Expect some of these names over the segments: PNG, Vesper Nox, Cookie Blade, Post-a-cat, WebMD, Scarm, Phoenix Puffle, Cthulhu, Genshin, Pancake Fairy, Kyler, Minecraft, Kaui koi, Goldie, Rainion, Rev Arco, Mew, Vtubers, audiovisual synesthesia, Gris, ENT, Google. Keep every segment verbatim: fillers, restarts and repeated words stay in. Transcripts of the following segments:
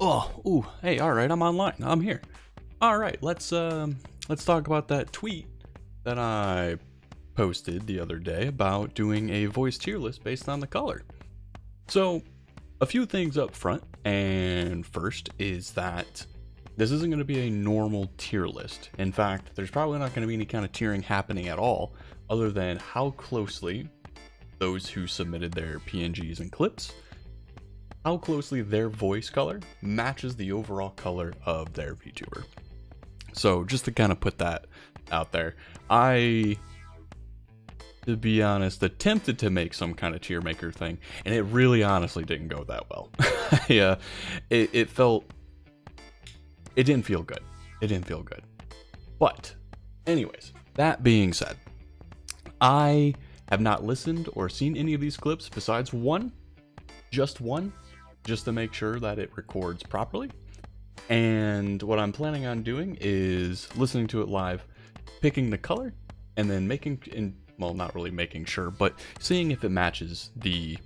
Oh, ooh, hey, all right, I'm online. I'm here. All right, let's um, let's talk about that tweet that I posted the other day about doing a voice tier list based on the color. So, a few things up front, and first is that this isn't going to be a normal tier list. In fact, there's probably not going to be any kind of tiering happening at all, other than how closely those who submitted their P N Gs and clips, how closely their voice color matches the overall color of their VTuber. So just to kind of put that out there, I, to be honest, attempted to make some kind of tier maker thing, and it really honestly didn't go that well. Yeah, it, it felt, it didn't feel good. It didn't feel good. But anyways, that being said, I have not listened or seen any of these clips besides one, just one, just to make sure that it records properly. And what I'm planning on doing is listening to it live, picking the color, and then making, in, well, not really making sure, but seeing if it matches the,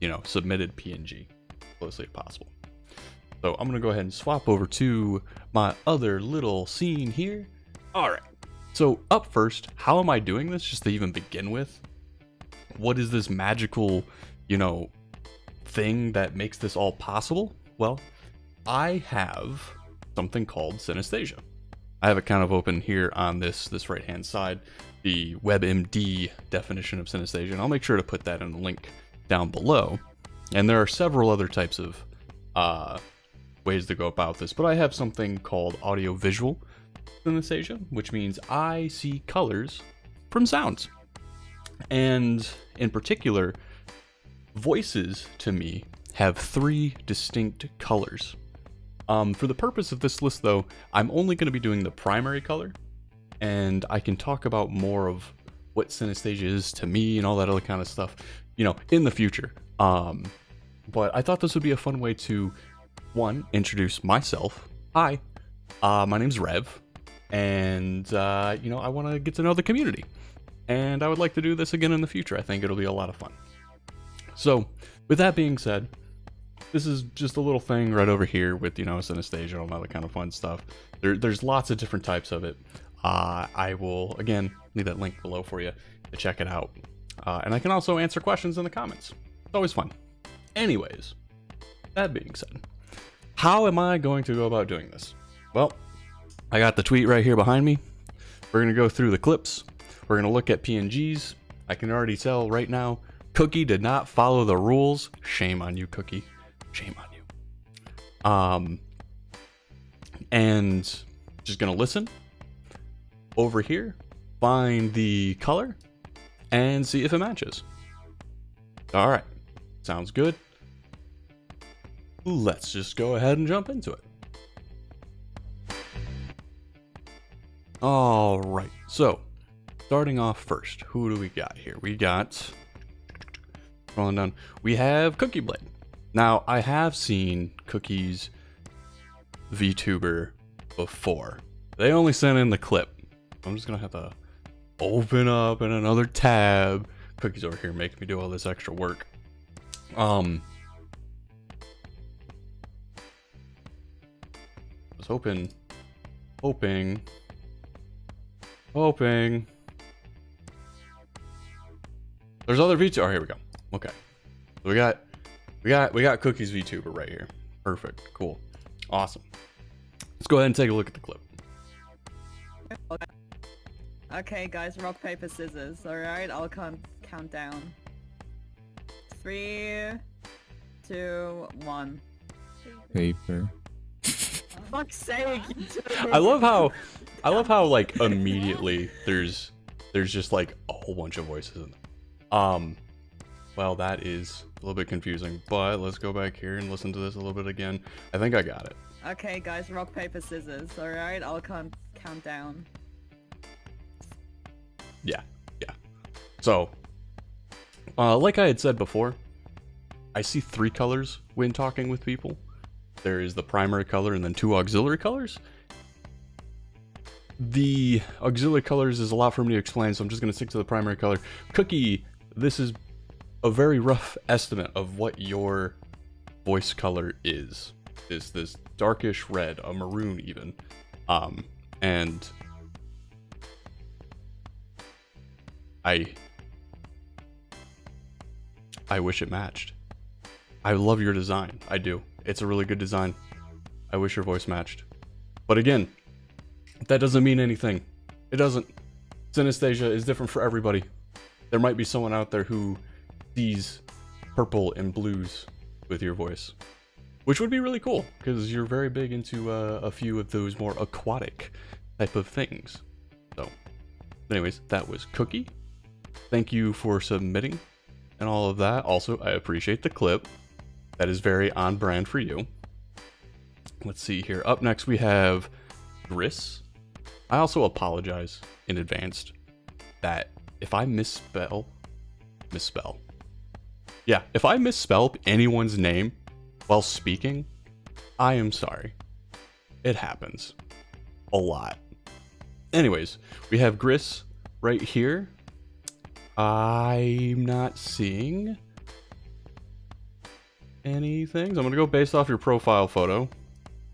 you know, submitted P N G closely as possible. So I'm gonna go ahead and swap over to my other little scene here. All right. So up first, how am I doing this? Just to even begin with, what is this magical, you know, thing that makes this all possible? Well, I have something called synesthesia. I have it kind of open here on this, this right-hand side, the WebMD definition of synesthesia, and I'll make sure to put that in the link down below. And there are several other types of uh, ways to go about this, but I have something called audiovisual synesthesia, which means I see colors from sounds. And in particular, voices to me have three distinct colors. Um, for the purpose of this list though, I'm only going to be doing the primary color, and I can talk about more of what synesthesia is to me and all that other kind of stuff, you know, in the future. Um, but I thought this would be a fun way to, one, introduce myself. Hi, uh, my name's Rev, and uh, you know, I want to get to know the community, and I would like to do this again in the future. I think it'll be a lot of fun. So with that being said, this is just a little thing right over here with, you know, synesthesia and all that kind of fun stuff. There, there's lots of different types of it. Uh, I will, again, leave that link below for you to check it out. Uh, and I can also answer questions in the comments. It's always fun. Anyways, that being said, how am I going to go about doing this? Well, I got the tweet right here behind me. We're going to go through the clips. We're going to look at P N Gs. I can already tell right now, Cookie did not follow the rules. Shame on you, Cookie. Shame on you. Um, and just gonna listen over here, find the color, and see if it matches. All right, sounds good. Let's just go ahead and jump into it. All right, so starting off first, who do we got here? We got... Rolling down, we have Cookie Blade. Now, I have seen Cookie's VTuber before. They only sent in the clip. I'm just gonna have to open up in another tab. Cookie's over here making me do all this extra work. Um, I was hoping, hoping, hoping. There's other VTuber. Oh, here we go. Okay, so we got, we got, we got Cookie's VTuber right here. Perfect, cool, awesome. Let's go ahead and take a look at the clip. Okay, guys, rock paper scissors. All right, I'll count count down. Three, two, one. Paper. Fuck's sake! I love how, I love how like immediately there's, there's just like a whole bunch of voices in there. Um. Well, that is a little bit confusing, but let's go back here and listen to this a little bit again. I think I got it. Okay, guys, rock, paper, scissors. All right, I'll count, count down. Yeah, yeah. So, uh, like I had said before, I see three colors when talking with people. There is the primary color and then two auxiliary colors. The auxiliary colors is a lot for me to explain, so I'm just going to stick to the primary color. Cookie, this is a very rough estimate of what your voice color is. is this darkish red, a maroon even, um, and I I wish it matched. I love your design. I do. It's a really good design. I wish your voice matched. But again, that doesn't mean anything. It doesn't. Synesthesia is different for everybody. There might be someone out there who sees purple and blues with your voice, which would be really cool, because you're very big into uh, a few of those more aquatic type of things. So, anyways, that was Cookie. Thank you for submitting and all of that. Also, I appreciate the clip. That is very on brand for you. Let's see here. Up next, we have Gris. I also apologize in advance that if I misspell, misspell. Yeah, if I misspell anyone's name while speaking, I am sorry. It happens a lot. Anyways, we have Gris right here. I'm not seeing anything. So I'm gonna go based off your profile photo.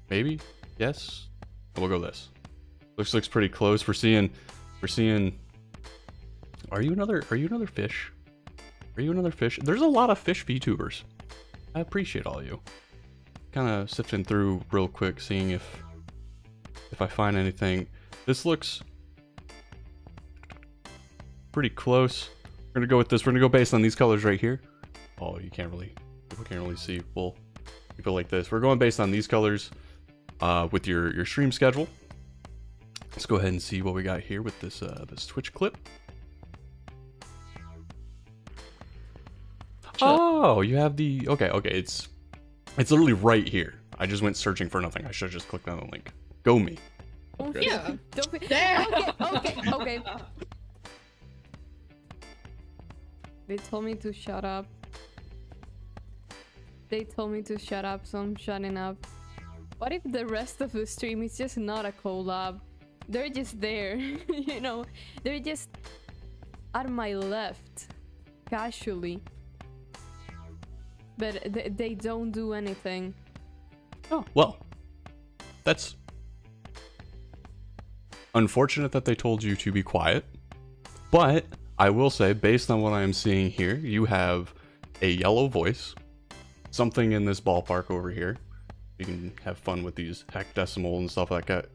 Maybe, yes, and we'll go this. Looks looks pretty close. We're seeing, we're seeing. Are you another? Are you another fish? Are you another fish? There's a lot of fish VTubers. I appreciate all of you. Kind of sifting through real quick, seeing if if I find anything. This looks pretty close. We're gonna go with this. We're gonna go based on these colors right here. Oh, you can't really, people can't really see. Well, people like this. We're going based on these colors uh, with your your stream schedule. Let's go ahead and see what we got here with this uh, this Twitch clip. Oh, you have the, okay, okay, it's it's literally right here. I just went searching for nothing. I should have just clicked on the link. Go me. Oh, yeah. Don't be, there. Okay, okay, okay. They told me to shut up. They told me to shut up, so I'm shutting up. What if the rest of the stream is just not a collab? They're just there, you know? They're just at my left, casually. But th they don't do anything. Oh, well, that's unfortunate that they told you to be quiet. But I will say, based on what I'm seeing here, you have a yellow voice, something in this ballpark over here. You can have fun with these hexadecimal and stuff like that.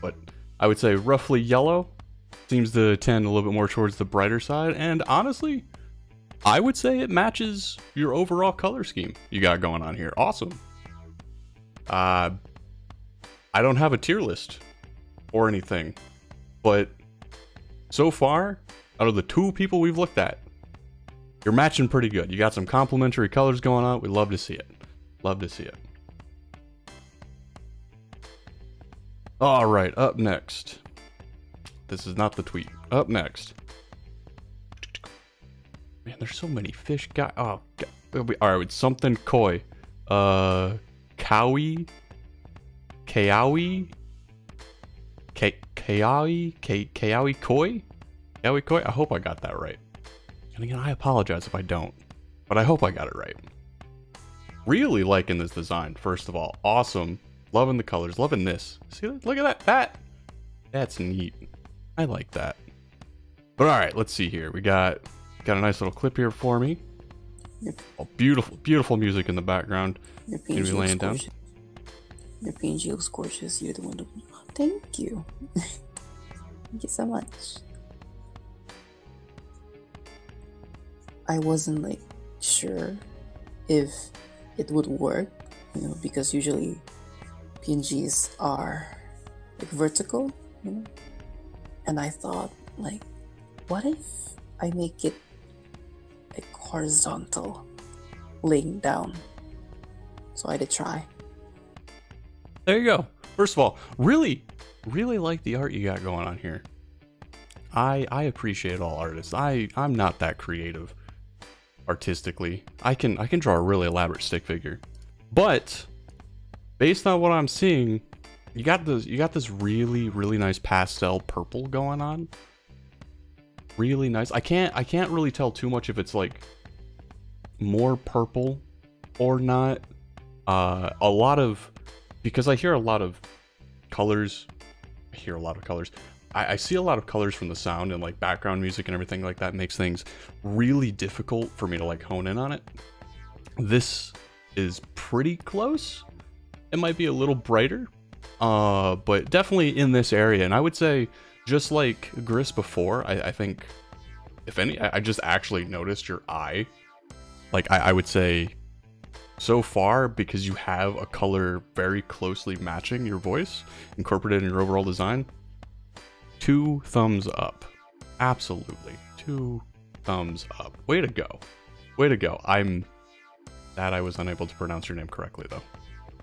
But I would say roughly yellow seems to tend a little bit more towards the brighter side. And honestly, I would say it matches your overall color scheme you got going on here. Awesome. Uh, I don't have a tier list or anything, but so far, out of the two people we've looked at, you're matching pretty good. You got some complementary colors going on. We love to see it. Love to see it. All right, up next. This is not the tweet. Up next. Man, there's so many fish guy. Oh, God. All right, with something koi. Uh, Kaui, Kaui, Kaui, Kaui koi, Kaui koi. I hope I got that right. And again, I apologize if I don't, but I hope I got it right. Really liking this design. First of all, awesome. Loving the colors. Loving this. See, look at that. That. That's neat. I like that. But all right, let's see here. We got. Got a nice little clip here for me. Yep. Oh, beautiful, beautiful music in the background. Your P N G looks gorgeous. Your P N G looks gorgeous. You're the one to... Thank you. Thank you so much. I wasn't like sure if it would work, you know, because usually P N Gs are like vertical, you know. And I thought, like, what if I make it like horizontal, laying down. So I did try. There you go. First of all, really, really like the art you got going on here. I I appreciate all artists. I I'm not that creative artistically. I can I can draw a really elaborate stick figure, but based on what I'm seeing, you got this you got this really really nice pastel purple going on. Really nice. I can't I can't really tell too much if it's like more purple or not. uh, a lot of, because I hear a lot of colors, I hear a lot of colors, I, I see a lot of colors from the sound and like background music and everything like that makes things really difficult for me to like hone in on it. This is pretty close. It might be a little brighter, uh, but definitely in this area. And I would say, just like Gris before, I, I think, if any, I, I just actually noticed your eye. Like, I, I would say, so far, because you have a color very closely matching your voice, incorporated in your overall design, two thumbs up. Absolutely. Two thumbs up. Way to go. Way to go. I'm that I was unable to pronounce your name correctly, though.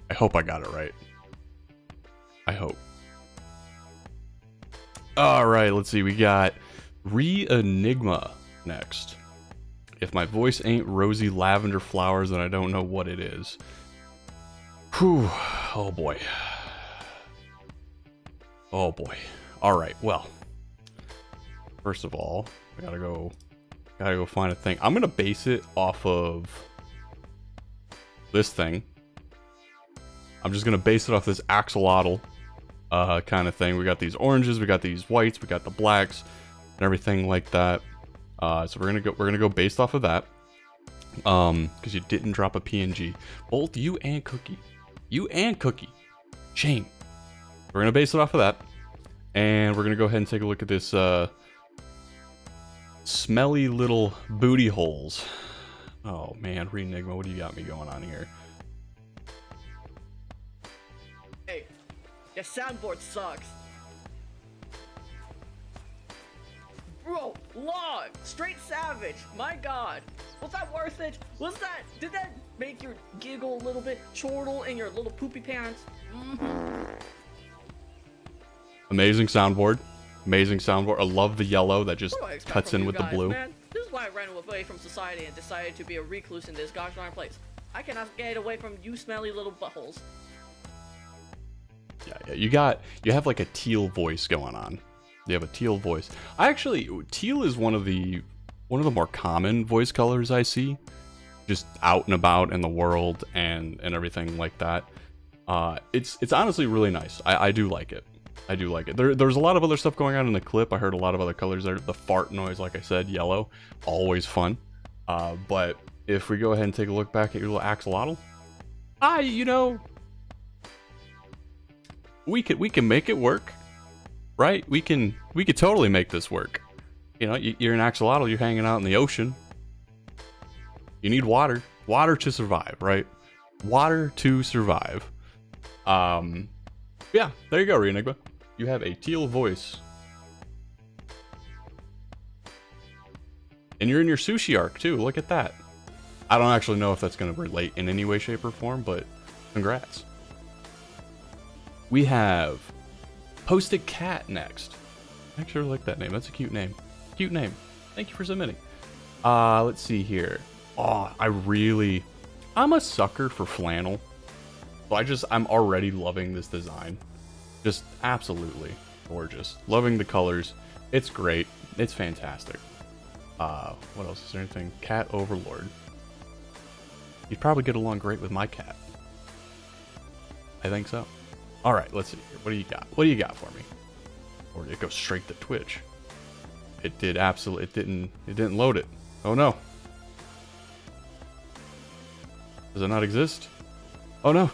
I hope I got it right. I hope. All right, let's see. We got REiNIGMA next. If my voice ain't rosy lavender flowers, then I don't know what it is. Whew. Oh, boy. Oh, boy. All right, well. First of all, I gotta go, gotta go find a thing. I'm gonna base it off of this thing. I'm just gonna base it off this axolotl uh, kind of thing. We got these oranges, we got these whites, we got the blacks, and everything like that. Uh, so we're gonna go. We're gonna go based off of that, um, because you didn't drop a P N G. Both you and Cookie, you and Cookie, shame. We're gonna base it off of that, and we're gonna go ahead and take a look at this uh, smelly little booty holes. Oh man, REiNIGMA, what do you got me going on here? Your soundboard sucks. Bro, log, straight savage, my god. Was that worth it? Was that, did that make you giggle a little bit? Chortle in your little poopy pants? Mm-hmm. Amazing soundboard, amazing soundboard. I love the yellow that just cuts in with guys, the blue. Man? This is why I ran away from society and decided to be a recluse in this gosh darn place. I cannot get away from you smelly little buttholes. Yeah, yeah, you got, you have like a teal voice going on. You have a teal voice. I actually, teal is one of the, one of the more common voice colors I see, just out and about in the world and, and everything like that. Uh, it's, it's honestly really nice. I, I do like it. I do like it. There, there's a lot of other stuff going on in the clip. I heard a lot of other colors there. The fart noise, like I said, yellow, always fun. Uh, but if we go ahead and take a look back at your little axolotl, I, you know, we could we can make it work, right? We can we could totally make this work. You know, you, you're an axolotl. You're hanging out in the ocean. You need water, water to survive, right? Water to survive. Um, yeah, there you go, REiNIGMA. You have a teal voice, and you're in your sushi arc too. Look at that. I don't actually know if that's going to relate in any way, shape, or form, but congrats. We have Post-a-cat next. I actually like that name. That's a cute name. Cute name. Thank you for submitting. Uh, let's see here. Oh, I really... I'm a sucker for flannel. So I just... I'm already loving this design. Just absolutely gorgeous. Loving the colors. It's great. It's fantastic. Uh, what else? Is there anything? Cat Overlord. You'd probably get along great with my cat. I think so. All right, let's see here. What do you got? What do you got for me? Or did it go straight to Twitch? It did absolutely. It didn't. It didn't load it. Oh no. Does it not exist? Oh no.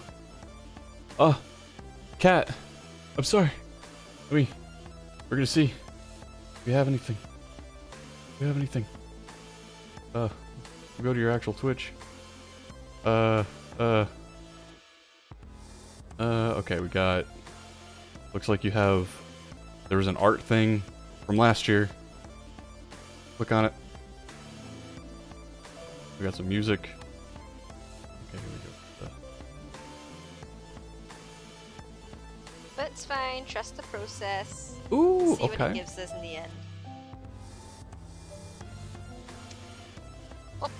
Oh, cat. I'm sorry. I mean, we're gonna see if we have anything. If we have anything. Uh, we'll go to your actual Twitch. Uh, uh. Uh, okay, we got, looks like you have, there was an art thing from last year. Click on it. We got some music. Okay, here we go. That's fine, trust the process. Ooh, see okay. What it gives us in the end. Oh,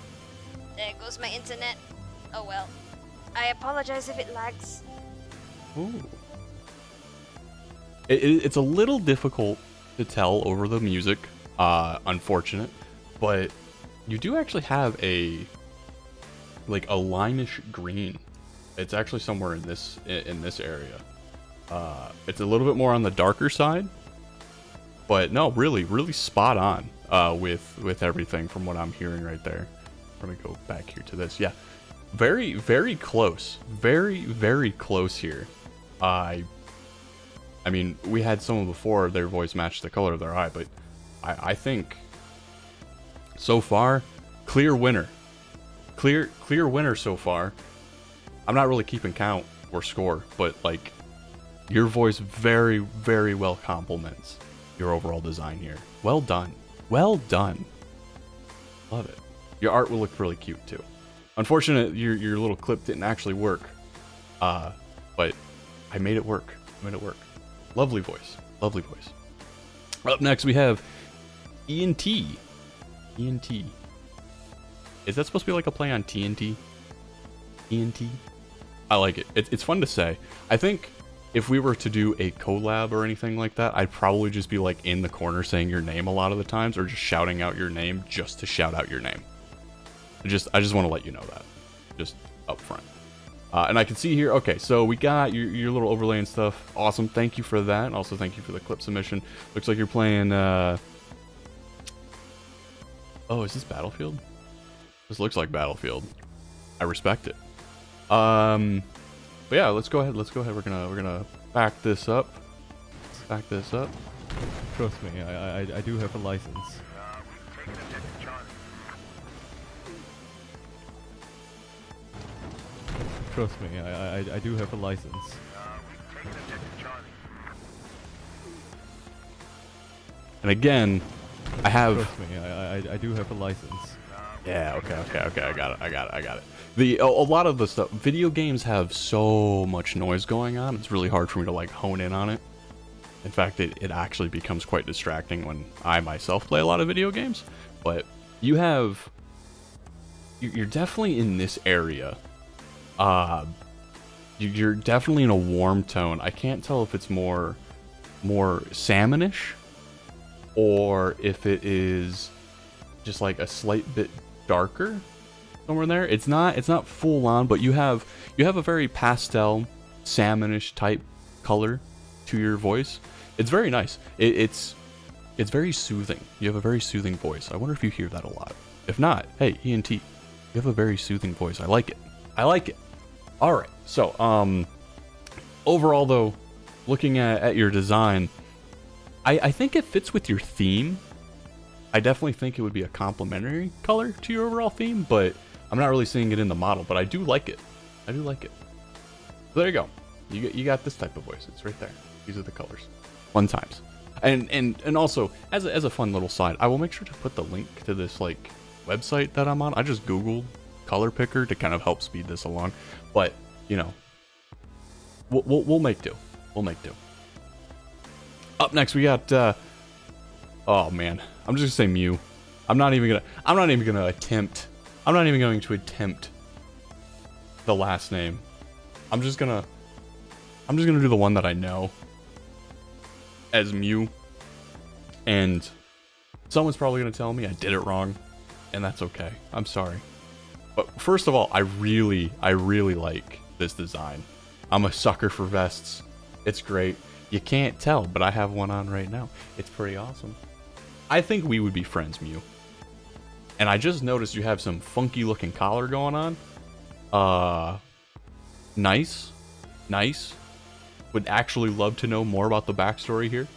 there goes my internet. Oh well. I apologize if it lags. Ooh. It, it, it's a little difficult to tell over the music, uh, unfortunate, but you do actually have a, like a lime-ish green It's actually somewhere in this in this area. Uh, it's a little bit more on the darker side, but no, really, really spot on uh, with with everything from what I'm hearing right there. I'm gonna go back here to this. Yeah, very, very close, very, very close here. I, I mean, we had someone before; their voice matched the color of their eye, but I, I think so far, clear winner, clear, clear winner so far. I'm not really keeping count or score, but like, your voice very, very well complements your overall design here. Well done. Well done. Love it. Your art will look really cute too. Unfortunate your your little clip didn't actually work. Uh, but I made it work. I made it work. Lovely voice. Lovely voice. Up next we have E N T. E N T. Is that supposed to be like a play on T N T? E N T? I like it. it. It's fun to say. I think if we were to do a collab or anything like that, I'd probably just be like in the corner saying your name a lot of the times, or just shouting out your name just to shout out your name. I just, I just want to let you know that, just up front. Uh, and I can see here, okay, so we got your, your little overlay and stuff. Awesome, thank you for that. Also, thank you for the clip submission. Looks like you're playing, uh... oh, is this Battlefield? This looks like Battlefield. I respect it. Um, but yeah, let's go ahead. Let's go ahead. We're gonna we're gonna back this up. Back this up. Trust me, I I, I do have a license. Trust me, I I, I do have a license. And again, I have. Trust me, I I, I do have a license. Yeah. Okay. Okay. Okay. I got it. I got it. I got it. The a, a lot of the stuff. Video games have so much noise going on. It's really hard for me to like hone in on it. In fact, it it actually becomes quite distracting when I myself play a lot of video games. But you have. You're definitely in this area. Uh, you're definitely in a warm tone. I can't tell if it's more, more salmonish, or if it is just like a slight bit darker. Somewhere in there, it's not it's not full on, but you have you have a very pastel, salmonish type color to your voice. It's very nice. It, it's it's very soothing. You have a very soothing voice. I wonder if you hear that a lot. If not, hey E N T, you have a very soothing voice. I like it. I like it. All right. So um, overall though, looking at, at your design, I I think it fits with your theme. I definitely think it would be a complementary color to your overall theme, but I'm not really seeing it in the model, but I do like it. I do like it. So there you go. You got, you got this type of voice. It's right there. These are the colors. Fun times. And and and also, as a, as a fun little side, I will make sure to put the link to this like website that I'm on. I just Googled color picker to kind of help speed this along, but you know, we'll we'll, we'll make do. We'll make do. Up next, we got. Uh, oh man, I'm just gonna say Mew. I'm not even gonna. I'm not even gonna attempt. I'm not even going to attempt the last name. I'm just gonna, I'm just gonna do the one that I know as Mew, and someone's probably gonna tell me I did it wrong, and that's okay. I'm sorry. But first of all, I really, I really like this design. I'm a sucker for vests. It's great. You can't tell, but I have one on right now. It's pretty awesome. I think we would be friends, Mew. And I just noticed you have some funky looking collar going on. Uh, nice, nice. Would actually love to know more about the backstory here.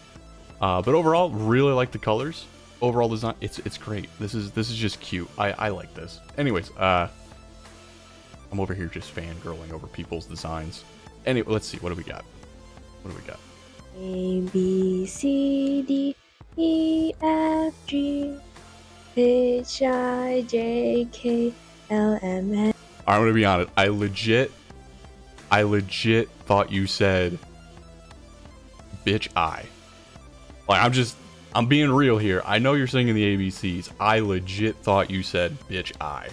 Uh, but overall, really like the colors. Overall design, it's it's great. This is this is just cute. I I like this. Anyways, uh, I'm over here just fangirling over people's designs. Anyway, let's see. What do we got? What do we got? A B C D E F G. H I J K L M N. I'm gonna be honest. I legit, I legit thought you said, "Bitch, I." Like I'm just, I'm being real here. I know you're singing the A B Cs. I legit thought you said, "Bitch, I."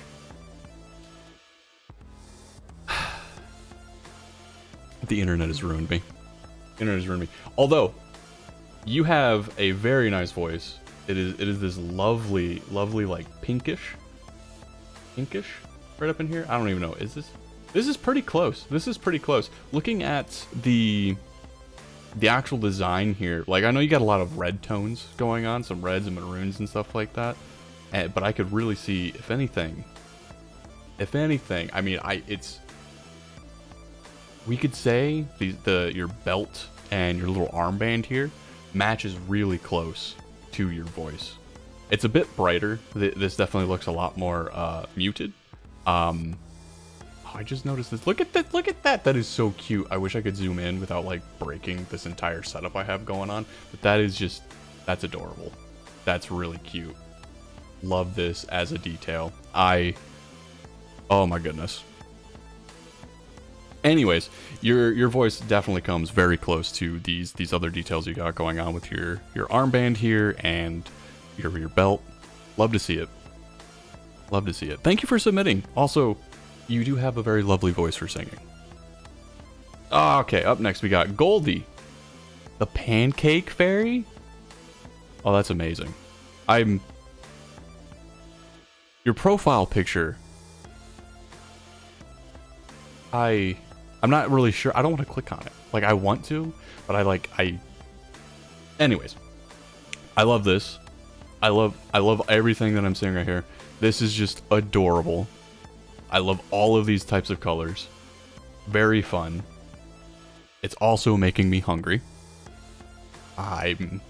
The internet has ruined me. The internet has ruined me. Although, you have a very nice voice. It is it is this lovely, lovely like pinkish, pinkish, right up in here. I don't even know. Is this This is pretty close. This is pretty close. Looking at the the actual design here, like, I know you got a lot of red tones going on, some reds and maroons and stuff like that, and, but I could really see, if anything, if anything, I mean, I it's, we could say the, the your belt and your little armband here matches really close to your voice. It's a bit brighter. This definitely looks a lot more uh, muted. Um, oh, I just noticed this. Look at that! Look at that! That is so cute. I wish I could zoom in without like breaking this entire setup I have going on. But that is just, that's adorable. That's really cute. Love this as a detail. I, oh my goodness. Anyways, your your voice definitely comes very close to these these other details you got going on with your your armband here and your your belt. Love to see it. Love to see it. Thank you for submitting. Also, you do have a very lovely voice for singing. Oh, okay, up next we got Goldie, the Pancake Fairy. Oh, that's amazing. I'm. Your profile picture. I. I'm not really sure. I don't want to click on it. Like, I want to, but I like, I, anyways, I love this. I love, I love everything that I'm seeing right here. This is just adorable. I love all of these types of colors. Very fun. It's also making me hungry. I'm,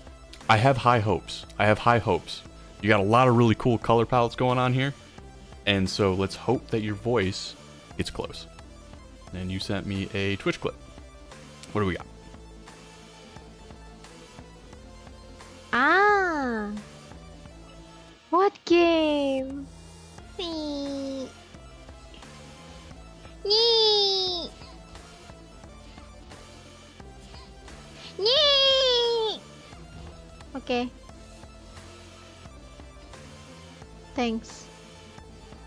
I have high hopes. I have high hopes. You got a lot of really cool color palettes going on here. And so let's hope that your voice gets close. And you sent me a Twitch clip. What do we got? Ah, what game? Yee. Yee. Yee. Okay. Thanks.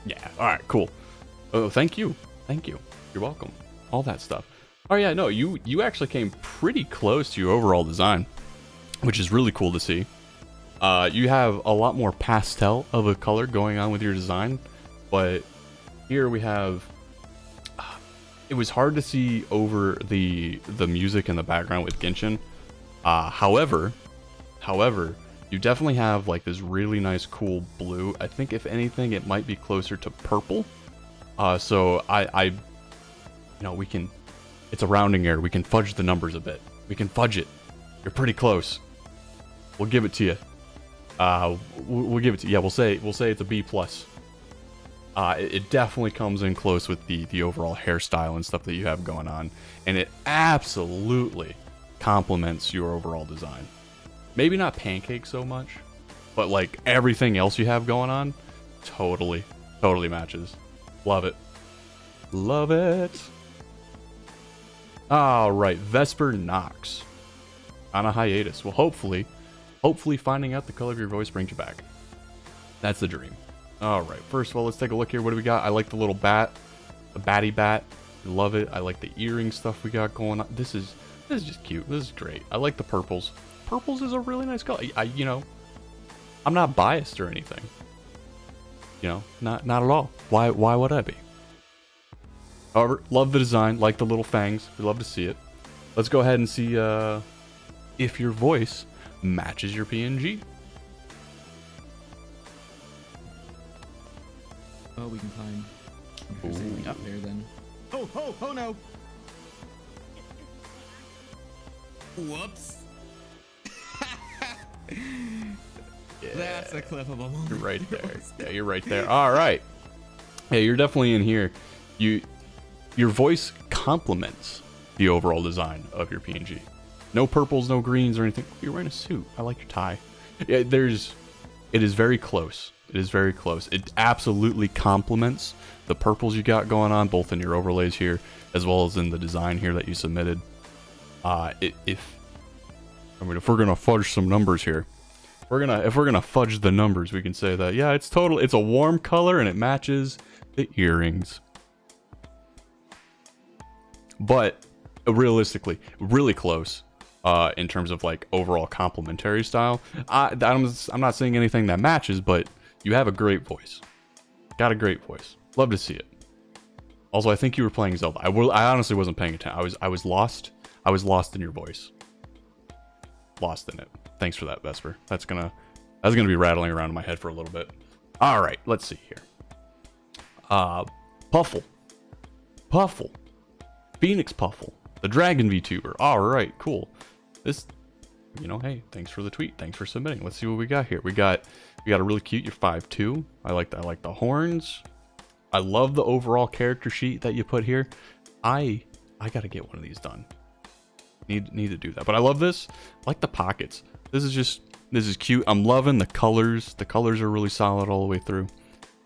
Yeah. All right. Cool. Oh, thank you. Thank you. You're welcome. All that stuff. Oh yeah, no, you you actually came pretty close to your overall design, which is really cool to see. Uh, you have a lot more pastel of a color going on with your design, but here we have. Uh, it was hard to see over the the music in the background with Genshin. Uh, however, however, you definitely have like this really nice, cool blue. I think if anything, it might be closer to purple. Uh, so I. I No, we can, it's a rounding error. We can fudge the numbers a bit. We can fudge it. You're pretty close. We'll give it to you. Uh, we'll, we'll give it to you. Yeah, we'll say, we'll say it's a B plus. Uh, it, it definitely comes in close with the, the overall hairstyle and stuff that you have going on. And it absolutely complements your overall design. Maybe not pancake so much, but like everything else you have going on, totally, totally matches. Love it. Love it. All right, Vesper Nox on a hiatus. Well, hopefully, hopefully finding out the color of your voice brings you back. That's the dream. All right, first of all, let's take a look here. What do we got? I like the little bat, the batty bat. Love it. I like the earring stuff we got going on. This is this is just cute. This is great. I like the purples. Purples is a really nice color. I, you know, I'm not biased or anything. You know, not not at all. Why why would I be? However, love the design, like the little fangs. We love to see it. Let's go ahead and see uh, if your voice matches your P N G. Oh, we can climb. There's anything up there then. Oh, oh, oh no! Whoops! Yeah. That's a clip of a moment. You're right there. Yeah, you're right there. All right. Yeah, you're definitely in here. You. Your voice complements the overall design of your P N G. No purples, no greens or anything. You're wearing a suit. I like your tie. Yeah, there's, it is very close. It is very close. It absolutely complements the purples you got going on, both in your overlays here, as well as in the design here that you submitted. Uh, it, if, I mean, if we're going to fudge some numbers here, we're going to, if we're going to fudge the numbers, we can say that, yeah, it's total. It's a warm color and it matches the earrings. But realistically, really close uh, in terms of like overall complementary style. I, I'm, I'm not seeing anything that matches, but you have a great voice. Got a great voice. Love to see it. Also, I think you were playing Zelda. I, will, I honestly wasn't paying attention. I was I was lost. I was lost in your voice. Lost in it. Thanks for that, Vesper. That's gonna that's gonna be rattling around in my head for a little bit. All right, let's see here. Uh, Puffle, Puffle, Phoenix Puffle, the Dragon VTuber. All right, cool. This, you know, hey, thanks for the tweet. Thanks for submitting. Let's see what we got here. We got we got a really cute. You're five two. I like the, I like the horns. I love the overall character sheet that you put here. I I gotta get one of these done. Need need to do that. But I love this. I like the pockets. This is just this is cute. I'm loving the colors. The colors are really solid all the way through.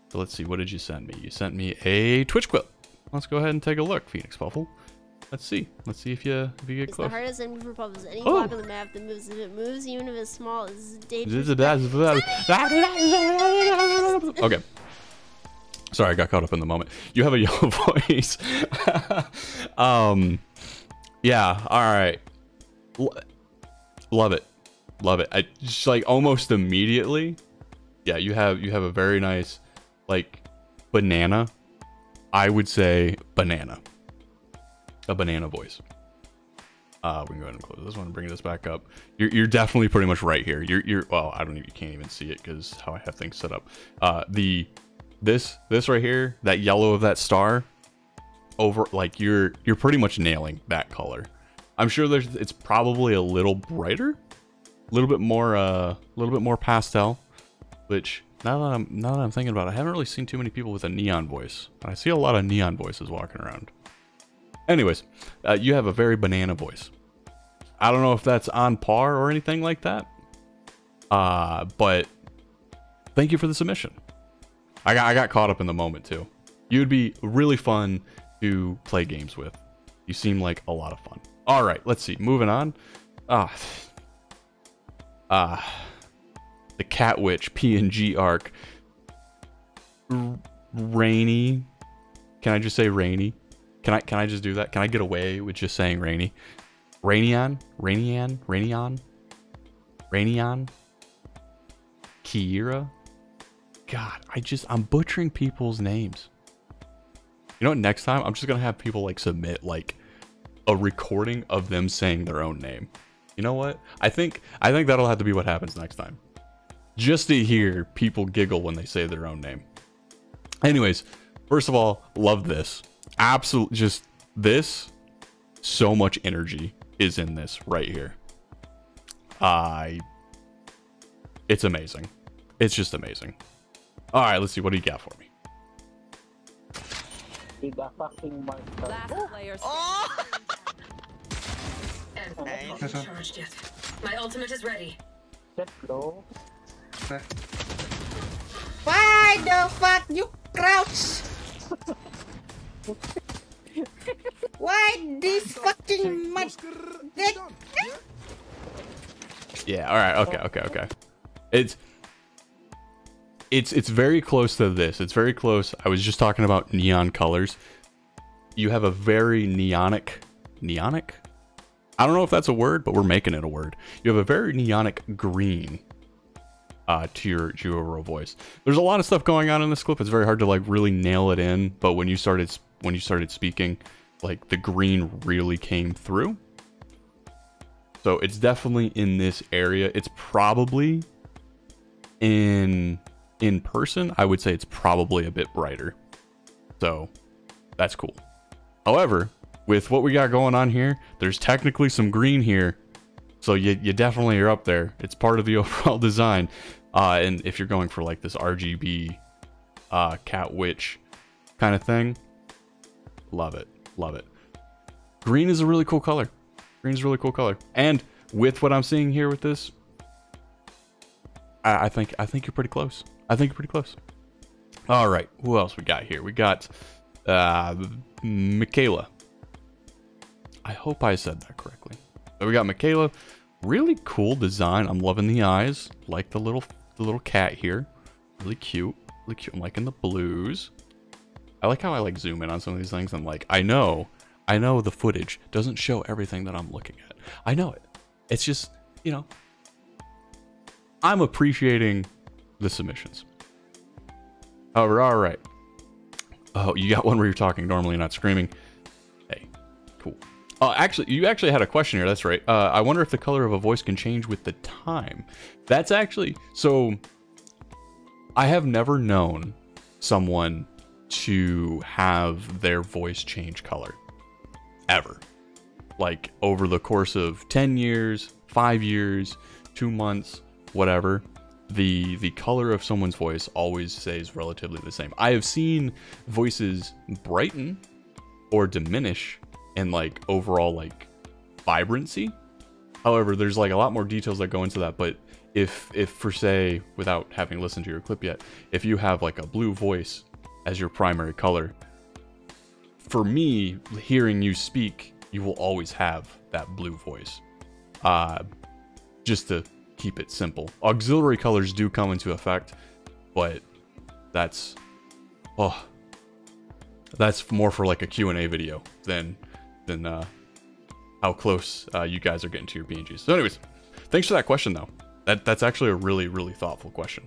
So let's see. What did you send me? You sent me a Twitch clip. Let's go ahead and take a look, Phoenix Puffle. Let's see. Let's see if you if you get it's close. The hardest enemy for Puffles. Any block oh. on the map that moves, if it moves, even if it's small, it's dangerous. Okay. Sorry, I got caught up in the moment. You have a yellow voice. um, yeah, all right. L love it, love it. I just like almost immediately. Yeah, you have you have a very nice, like, banana. I would say banana. A banana voice. Uh, we can go ahead and close this one and bring this back up. You're, you're definitely pretty much right here. You're you're. Well, I don't even. You can't even see it because how I have things set up. Uh, the This, this right here, that yellow of that star over, like you're, you're pretty much nailing that color. I'm sure there's, it's probably a little brighter, a little bit more, uh, a little bit more pastel, which now that I'm, now that I'm thinking about it, I haven't really seen too many people with a neon voice, but I see a lot of neon voices walking around. Anyways, uh, you have a very banana voice. I don't know if that's on par or anything like that. Uh, but thank you for the submission. I got, I got caught up in the moment too. You'd be really fun to play games with. You seem like a lot of fun. All right, let's see. Moving on. Ah, ah, the Cat Witch P N G arc. R rainy. Can I just say rainy? Can I? Can I just do that? Can I get away with just saying rainy? Rainion, Rainion, Rainion, Rainion. Kiira. God, I just, I'm butchering people's names. You know what, next time, I'm just going to have people like submit like a recording of them saying their own name. You know what? I think, I think that'll have to be what happens next time. Just to hear people giggle when they say their own name. Anyways, first of all, love this. Absolutely, just this, so much energy is in this right here. I, uh, it's amazing. It's just amazing. All right, let's see. What do you got for me? He got fucking monster. Last player. Oh! I haven't charged yet. My ultimate is ready. Let's go. Why the fuck you crouch? Why this fucking much? Yeah. All right. Okay. Okay. Okay. It's. It's it's very close to this. It's very close. I was just talking about neon colors. You have a very neonic, neonic? I don't know if that's a word, but we're making it a word. You have a very neonic green uh, to your to your overall voice. There's a lot of stuff going on in this clip. It's very hard to like really nail it in. But when you started when you started speaking, like the green really came through. So it's definitely in this area. It's probably in. In person, I would say it's probably a bit brighter. So that's cool. However, with what we got going on here, there's technically some green here. So you, you definitely are up there. It's part of the overall design. Uh, and if you're going for like this R G B uh, Cat Witch kind of thing, love it. Love it. Green is a really cool color. Green's a really cool color. And with what I'm seeing here with this, I, I think I think you're pretty close. I think pretty close. All right, who else we got here? We got uh, Mikelya. I hope I said that correctly. So we got Mikelya. Really cool design. I'm loving the eyes. Like the little the little cat here. Really cute. Really cute. I'm liking the blues. I like how I like zoom in on some of these things. I'm like, I know, I know the footage doesn't show everything that I'm looking at. I know it. It's just, you know, I'm appreciating the submissions. However, all right, Oh, you got one where you're talking normally, not screaming. Hey, cool. Uh, actually, you actually had a question here. That's right. Uh, I wonder if the color of a voice can change with the time. That's actually... So, I have never known someone to have their voice change color. Ever. Like, over the course of ten years, five years, two months, whatever, the the color of someone's voice always stays relatively the same. I have seen voices brighten or diminish in like overall like vibrancy. However, there's like a lot more details that go into that, but if if for say, without having listened to your clip yet, if you have like a blue voice as your primary color, for me, hearing you speak, you will always have that blue voice. Uh, just to keep it simple. Auxiliary colors do come into effect, but that's, oh, that's more for like a Q and A video than than uh, how close uh, you guys are getting to your P N Gs. So anyways, thanks for that question though. That that's actually a really, really thoughtful question.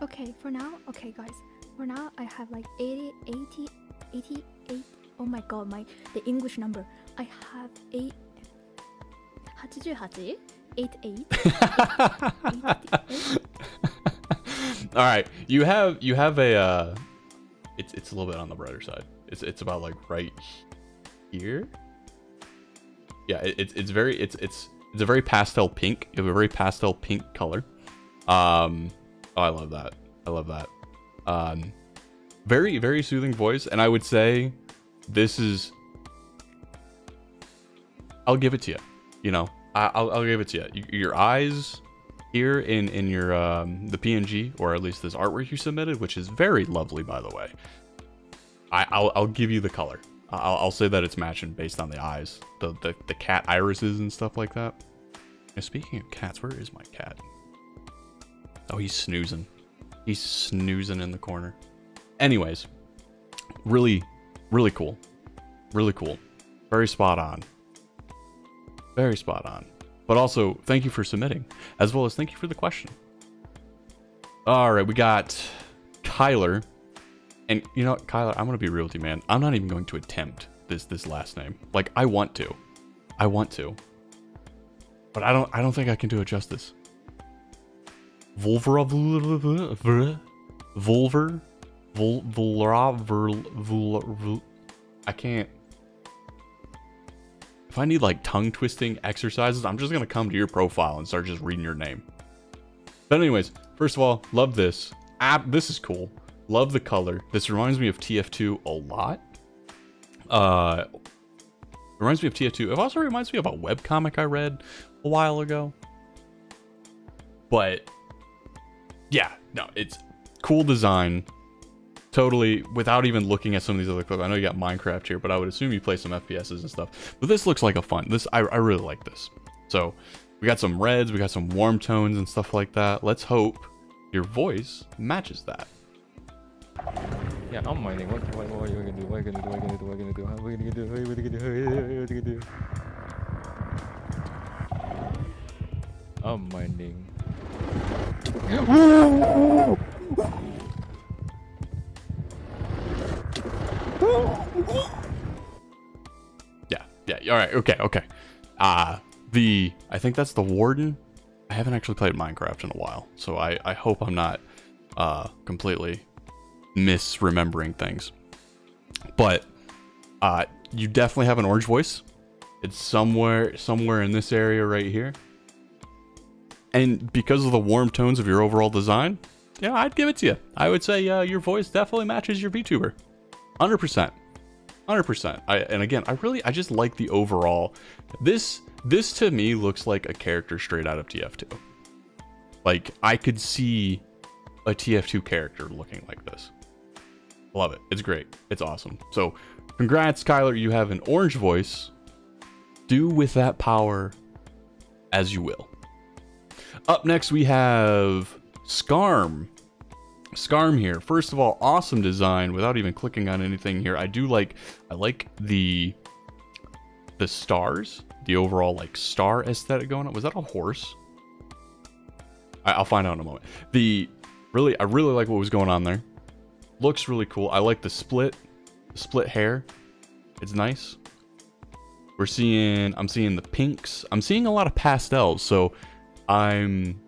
Okay, for now, okay guys, for now I have like eighty, eighty, eighty-eight, oh my god, my, the English number. I have eight, eighty-eight, eighty-eight. All right, you have you have a uh, it's it's a little bit on the brighter side. It's it's about like right here. Yeah, it, it's it's very it's it's it's a very pastel pink. You have a very pastel pink color. Um, oh, I love that. I love that. Um, very very soothing voice, and I would say this is. I'll give it to you. You know, I'll, I'll give it to you. Your eyes here in, in your, um, the P N G, or at least this artwork you submitted, which is very lovely, by the way. I, I'll, I'll give you the color. I'll, I'll say that it's matching based on the eyes, the, the, the cat irises and stuff like that. And speaking of cats, where is my cat? Oh, he's snoozing. He's snoozing in the corner. Anyways, really, really cool. Really cool. Very spot on. Very spot on. But also, thank you for submitting, as well as thank you for the question. All right, we got Kyler. And you know what, Kyler, I'm going to be real with you, man. I'm not even going to attempt this this last name. Like, I want to. I want to. But I don't I don't think I can do it justice. Vulver... Vulver... Vulver... I can't... If I need like tongue twisting exercises, I'm just going to come to your profile and start just reading your name. But anyways, first of all, love this. App, this is cool. Love the color. This reminds me of T F two a lot. Uh, reminds me of T F two. It also reminds me of a webcomic I read a while ago. But yeah, no, it's cool design. Totally, without even looking at some of these other clips. I know you got Minecraft here, but I would assume you play some F P Ses and stuff. But this looks like a fun. This I, I really like this. So we got some reds, we got some warm tones and stuff like that. Let's hope your voice matches that. Yeah, I'm mining. What, what, what are you gonna do? What are you gonna do? What are you gonna do? What are you gonna do? What are you gonna do? What are you gonna do? What are you gonna do? What are you gonna do? I'm mining. Yeah, yeah, all right, okay, okay. Uh, the, I think that's the Warden. I haven't actually played Minecraft in a while, so I, I hope I'm not uh, completely misremembering things. But uh, you definitely have an orange voice. It's somewhere, somewhere in this area right here. And because of the warm tones of your overall design, yeah, I'd give it to you. I would say uh, your voice definitely matches your VTuber. one hundred percent, one hundred percent. I, and again, I really, I just like the overall. This, this to me looks like a character straight out of T F two. Like I could see a T F two character looking like this. Love it. It's great. It's awesome. So congrats, Kyler. You have an orange voice. Do with that power as you will. Up next, we have Scarm. Scarm here. First of all, awesome design without even clicking on anything here. I do like, I like the, the stars, the overall like star aesthetic going on. Was that a horse? I, I'll find out in a moment. The, Really, I really like what was going on there. Looks really cool. I like the split, the split hair. It's nice. We're seeing, I'm seeing the pinks. I'm seeing a lot of pastels, so I'm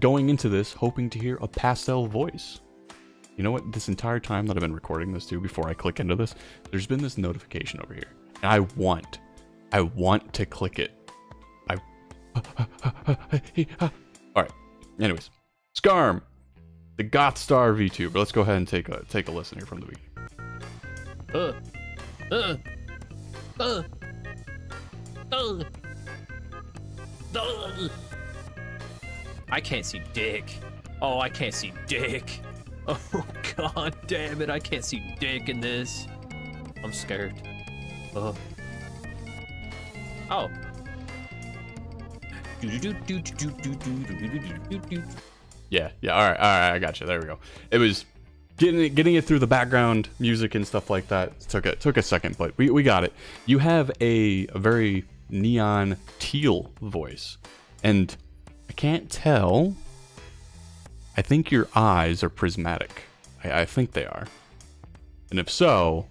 going into this hoping to hear a pastel voice. You know what? This entire time that I've been recording this too, before I click into this, there's been this notification over here. And I want, I want to click it. I, all right. Anyways, Scarm, the Gothstar VTuber. Let's go ahead and take a, take a listen here from the beginning. Uh, uh, uh, uh, uh. I can't see dick. Oh, I can't see dick. Oh, god damn it. I can't see dick in this. I'm scared. Oh. Oh. Yeah, yeah, all right, all right, I got you. There we go. It was getting it, getting it through the background music and stuff like that. It took a, took a second, but we, we got it. You have a, a very neon teal voice, and I can't tell. I think your eyes are prismatic. I, I think they are. And if so,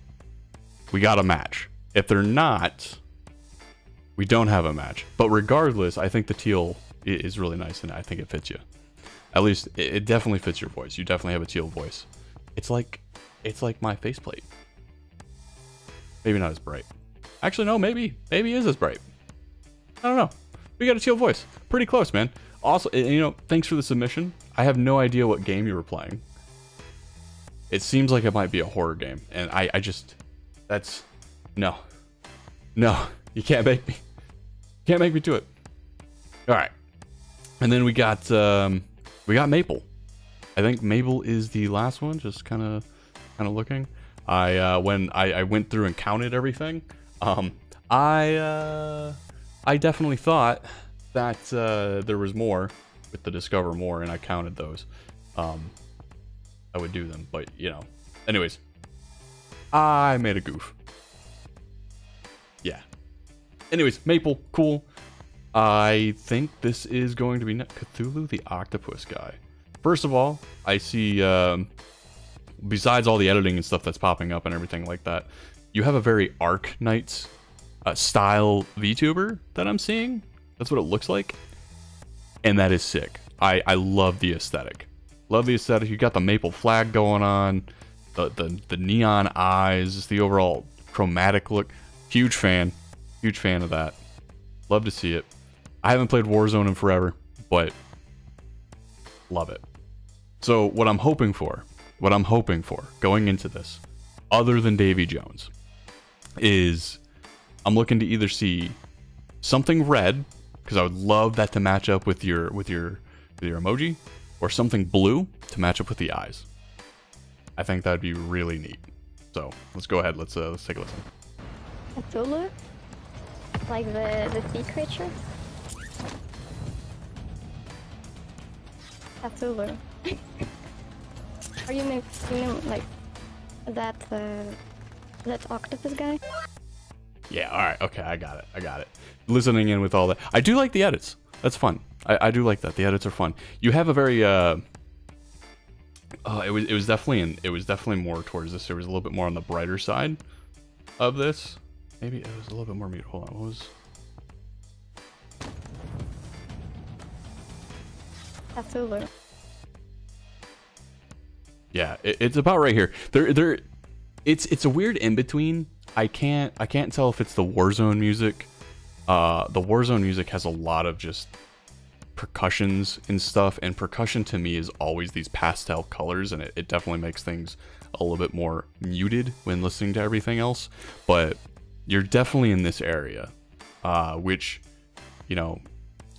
we got a match. If they're not, we don't have a match. But regardless, I think the teal is really nice, and I think it fits you. At least it, it definitely fits your voice. You definitely have a teal voice. It's like, it's like my faceplate. Maybe not as bright. Actually, no, maybe, maybe it is as bright. I don't know. We got a teal voice. Pretty close, man. Also, you know, thanks for the submission. I have no idea what game you were playing. It seems like it might be a horror game, and I, I just, that's, no, no, you can't make me, you can't make me do it. All right, and then we got, um, we got Maple. I think Maple is the last one. Just kind of, kind of looking. I uh, when I, I went through and counted everything, um, I, uh, I definitely thought that uh, there was more with the discover more, and I counted those. Um, I would do them, but you know. Anyways, I made a goof. Yeah. Anyways, Maple, cool. I think this is going to be Cthulhu the Octopus guy. First of all, I see, um, besides all the editing and stuff that's popping up and everything like that, you have a very Arknights uh, style VTuber that I'm seeing. That's what it looks like, and that is sick. I, I love the aesthetic. Love the aesthetic. You got the maple flag going on, the, the, the neon eyes, just the overall chromatic look. Huge fan. Huge fan of that. Love to see it. I haven't played Warzone in forever, but love it. So what I'm hoping for, what I'm hoping for going into this, other than Davy Jones, is I'm looking to either see something red, because I would love that to match up with your with your with your emoji, or something blue to match up with the eyes. I think that'd be really neat. So let's go ahead. Let's uh, let's take a listen. Cthulhu, like the the sea creature. Cthulhu. Are you maybe seeing like that uh, that octopus guy? Yeah, all right, okay, I got it, I got it. Listening in with all that. I do like the edits. That's fun. I, I do like that. The edits are fun. You have a very, uh, uh, it was it was definitely, in, it was definitely more towards this. There was a little bit more on the brighter side of this. Maybe it was a little bit more mute. Hold on, what was? Absolutely. Yeah, it, it's about right here. There, there. It's it's a weird in between. I can't I can't tell if it's the Warzone music. Uh, the Warzone music has a lot of just percussions and stuff, and percussion to me is always these pastel colors, and it, it definitely makes things a little bit more muted when listening to everything else. But you're definitely in this area, uh, which, you know,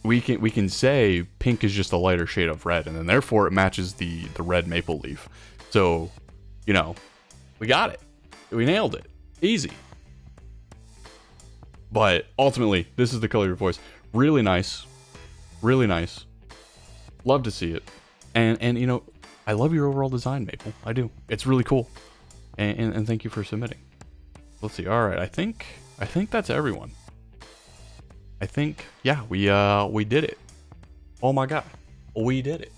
we can we can say pink is just a lighter shade of red, and then therefore it matches the the red maple leaf. So, you know, we got it, we nailed it. Easy. But ultimately, this is the color of your voice. Really nice. Really nice. Love to see it. And, and you know, I love your overall design, Maple. I do. It's really cool. And, and, and thank you for submitting. Let's see. All right. I think, I think that's everyone. I think, yeah, we, uh, we did it. Oh my God. We did it.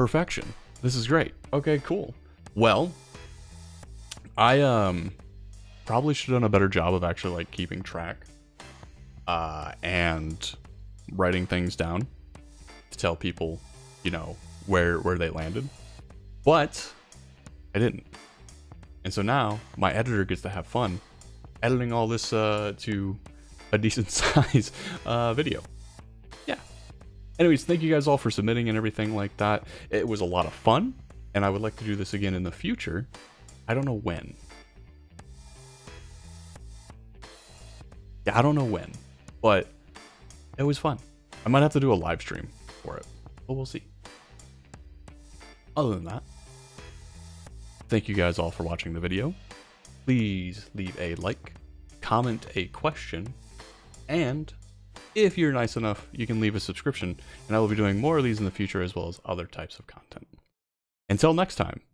Perfection. This is great. Okay, cool. Well, I um probably should have done a better job of actually like keeping track uh, and writing things down to tell people, you know, where where they landed. But I didn't. And so now my editor gets to have fun editing all this uh, to a decent size uh, video. Yeah. Anyways, thank you guys all for submitting and everything like that. It was a lot of fun, and I would like to do this again in the future. I don't know when. Yeah, I don't know when, but it was fun. I might have to do a live stream for it, but we'll see. Other than that, thank you guys all for watching the video. Please leave a like, comment a question, and if you're nice enough, you can leave a subscription, and I will be doing more of these in the future as well as other types of content. Until next time.